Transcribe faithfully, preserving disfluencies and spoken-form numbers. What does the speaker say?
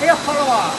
哎呀，好了吧？